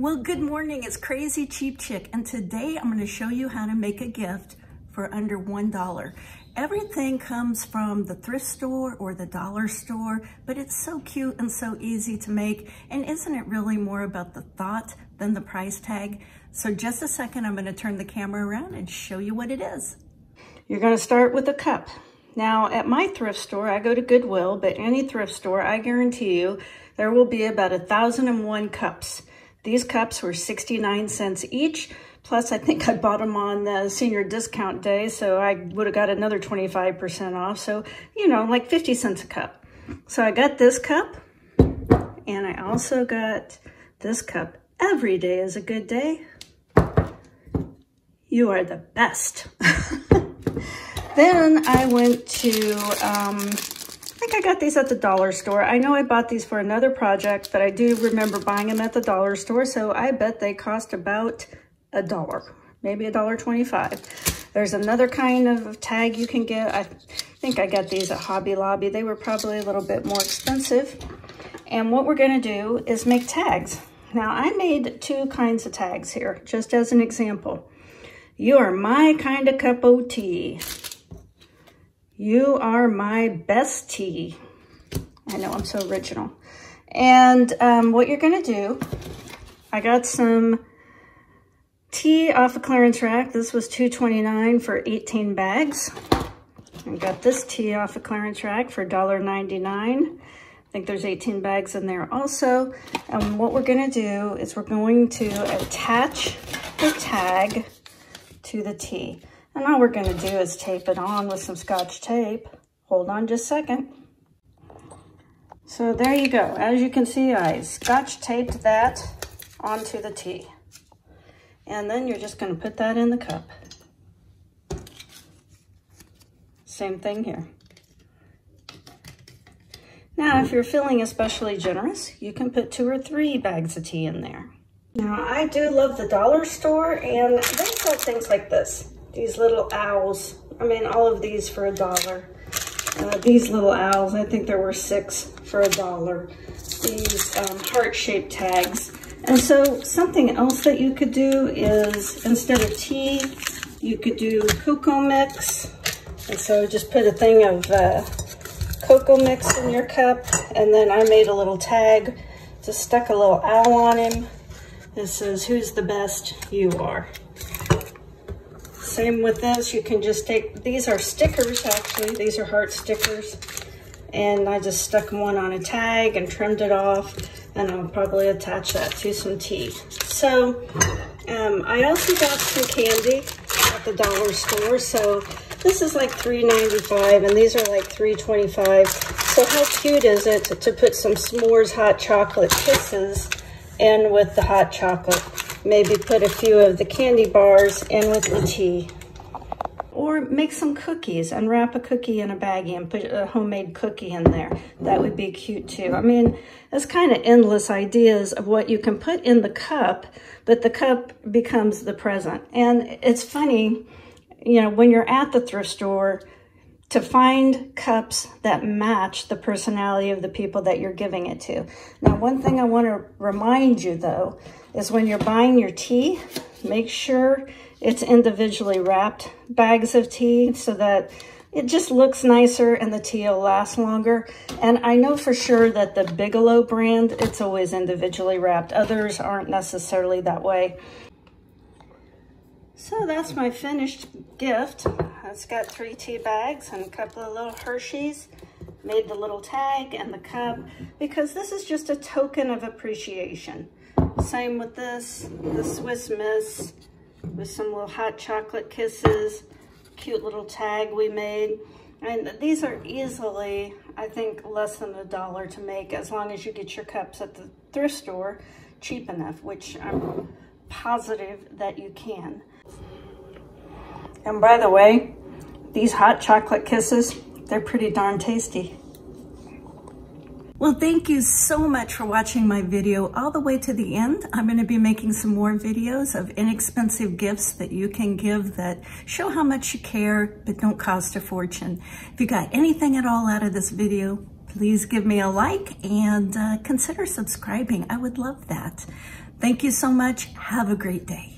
Well, good morning, it's Crazy Cheap Chick, and today I'm gonna show you how to make a gift for under $1. Everything comes from the thrift store or the dollar store, but it's so cute and so easy to make, and isn't it really more about the thought than the price tag? So just a second, I'm gonna turn the camera around and show you what it is. You're gonna start with a cup. Now, at my thrift store, I go to Goodwill, but any thrift store, I guarantee you, there will be about 1,001 cups. These cups were 69 cents each, plus I think I bought them on the senior discount day, so I would have got another 25% off, so, you know, like 50 cents a cup. So I got this cup, and I also got this cup. Every day is a good day. You are the best. Then I went to, I think I got these at the dollar store. I know I bought these for another project, but I do remember buying them at the dollar store, so I bet they cost about $1, maybe $1.25. There's another kind of tag you can get. I think I got these at Hobby Lobby. They were probably a little bit more expensive. And what we're gonna do is make tags. Now, I made two kinds of tags here, just as an example. You are my kind of cup of tea. You are my best tea. I know, I'm so original. And what you're gonna do, I got some tea off a clearance rack. This was $2.29 for 18 bags. I got this tea off a clearance rack for $1.99. I think there's 18 bags in there also. And what we're gonna do is we're going to attach the tag to the tea. And all we're gonna do is tape it on with some Scotch tape. Hold on just a second. So there you go. As you can see, I Scotch taped that onto the tea. And then you're just gonna put that in the cup. Same thing here. Now, if you're feeling especially generous, you can put 2 or 3 bags of tea in there. Now, I do love the dollar store, and they sell things like this. These little owls. I mean, all of these for $1. These little owls, I think there were 6 for $1. These heart-shaped tags. And so something else that you could do is, instead of tea, you could do cocoa mix. And so just put a thing of cocoa mix in your cup. And then I made a little tag, just stuck a little owl on him. It says, "Who's the best? You are." Same with this, you can just take, these are stickers actually, these are heart stickers, and I just stuck one on a tag and trimmed it off, and I'll probably attach that to some tea. So, I also got some candy at the dollar store, so this is like $3.95, and these are like $3.25, so how cute is it to put some S'mores hot chocolate kisses in with the hot chocolate? Maybe put a few of the candy bars in with the tea. Or make some cookies and wrap a cookie in a baggie and put a homemade cookie in there. That would be cute too. I mean, it's kind of endless ideas of what you can put in the cup, but the cup becomes the present. And it's funny, you know, when you're at the thrift store, to find cups that match the personality of the people that you're giving it to. Now, one thing I want to remind you, though, is when you're buying your tea, make sure it's individually wrapped bags of tea so that it just looks nicer and the tea will last longer. And I know for sure that the Bigelow brand, it's always individually wrapped. Others aren't necessarily that way. So that's my finished gift. It's got 3 tea bags and a couple of little Hershey's. Made the little tag and the cup because this is just a token of appreciation. Same with this, the Swiss Miss with some little hot chocolate kisses, cute little tag we made. And these are easily, I think, less than $1 to make as long as you get your cups at the thrift store cheap enough, which I'm positive that you can. And by the way, these hot chocolate kisses, they're pretty darn tasty. Well, thank you so much for watching my video all the way to the end. I'm going to be making some more videos of inexpensive gifts that you can give that show how much you care but don't cost a fortune. If you got anything at all out of this video, please give me a like and consider subscribing. I would love that. Thank you so much. Have a great day.